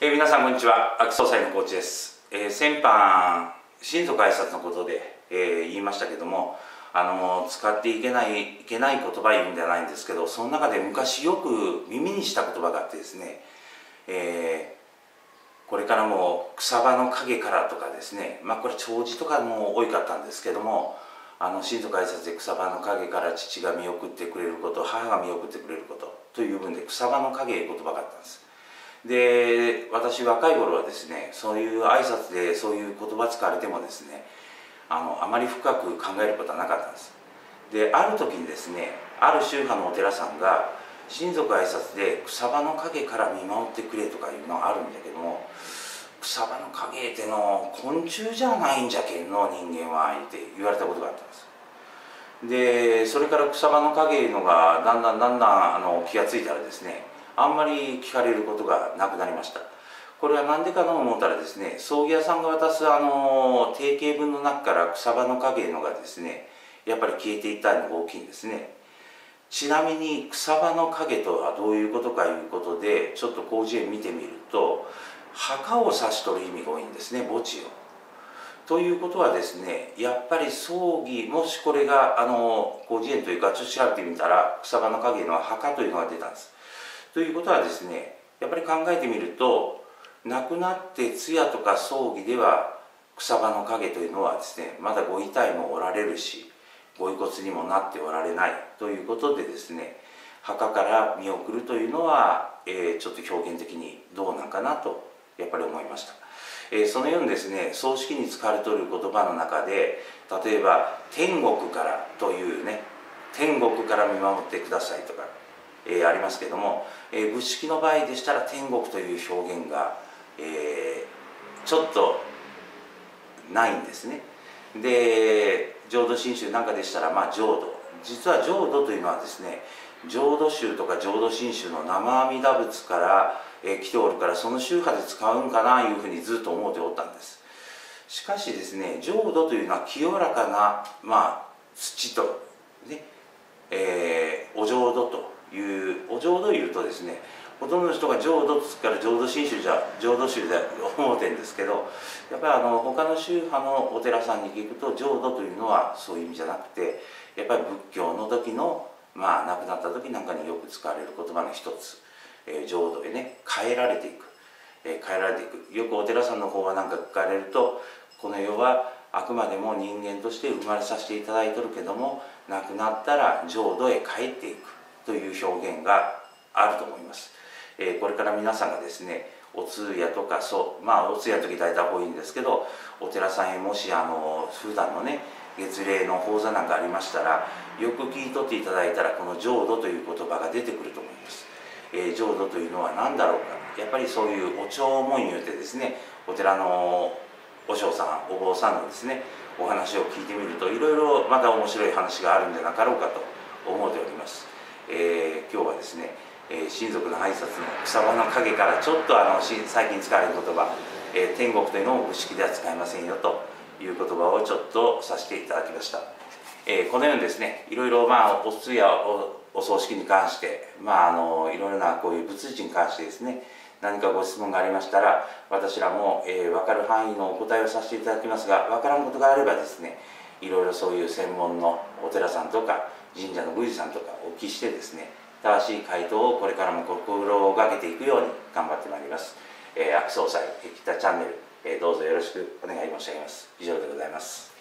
皆さんこんにちは、秋総裁のコーチです。先般、親族挨拶のことで、言いましたけども、使っていけない言葉言うんじゃないんですけど、その中で昔よく耳にした言葉があってですね、これからも草葉の陰からとかですね、まあこれ弔辞とかも多かったんですけども、親族挨拶で草葉の陰から父が見送ってくれること、母が見送ってくれることという分で草葉の陰言葉があったんです。で、私若い頃はですね、そういう挨拶でそういう言葉使われてもですね、あまり深く考えることはなかったんです。で、ある時にですね、ある宗派のお寺さんが親族挨拶で草葉の陰から見守ってくれとかいうのがあるんだけども、草葉の陰っての昆虫じゃないんじゃけんの人間はって言われたことがあったんです。で、それから草葉の陰のがだんだん気がついたらですね、あんまり聞かれることがなくなりました。これは何でかと思ったらですね、葬儀屋さんが渡す定型文の中から草葉の陰のがですね、やっぱり消えていったのが大きいんですね。ちなみに草葉の陰とはどういうことかいうことで、ちょっと広辞苑見てみると、墓を指しとる意味が多いんですね、墓地を。ということはですね、やっぱり葬儀、もしこれが広辞苑というか、ちょっと調べてみたら草葉の陰のは墓というのが出たんです。ということはですね、やっぱり考えてみると、亡くなって通夜とか葬儀では草葉の陰というのはですね、まだご遺体もおられるし、ご遺骨にもなっておられないということでですね、墓から見送るというのは、ちょっと表現的にどうなんかなとやっぱり思いました。そのようにですね、葬式に使われている言葉の中で、例えば「天国から」というね、「天国から見守ってください」とかありますけども、仏式の場合でしたら天国という表現が、ちょっとないんですね。で、浄土真宗なんかでしたら、まあ浄土、実は浄土というのはですね、浄土宗とか浄土真宗の生阿弥陀仏から、来ておるから、その宗派で使うんかないうふうにずっと思っておったんです。しかしですね、浄土というのは清らかな、まあ、土とね、お浄土というお浄土を言うとですね、ほとんどの人が浄土つから浄土真宗じゃ浄土宗で思うてんですけど、やっぱり他の宗派のお寺さんに聞くと、浄土というのはそういう意味じゃなくて、やっぱり仏教の時の、まあ亡くなった時なんかによく使われる言葉の一つ、浄土へね、変えられていく、変えられていく。よくお寺さんの方はなんか聞かれると、この世はあくまでも人間として生まれさせていただいてるけども、亡くなったら浄土へ帰っていくという表現があると思います。これから皆さんがですね、お通夜とか、そう、まあお通夜の時大体多いんですけど、お寺さんへもし普段のね月例の法座なんかありましたら、よく聞い取っていただいたら、この浄土という言葉が出てくると思います。浄土というのは何だろうか。やっぱりそういうお弔問言うてですね、お寺のお嬢さんお坊さんのですねお話を聞いてみると、いろいろまた面白い話があるんじゃなかろうかと思っております。今日はですね、親族の挨拶の草葉の陰からちょっと最近使われる言葉、天国というのも仏式では使えませんよという言葉をちょっとさせていただきました。このようにですね、いろいろ、まあお通夜、お葬式に関して、まあいろいろなこういう仏事に関してですね、何かご質問がありましたら、私らも、分かる範囲のお答えをさせていただきますが、分からんことがあればですね、いろいろそういう専門のお寺さんとか神社の宮司さんとかお聞きしてですね、正しい回答をこれからも心がけていくように頑張ってまいります。秋総裁、生きたチャンネル、どうぞよろしくお願い申し上げます。以上でございます。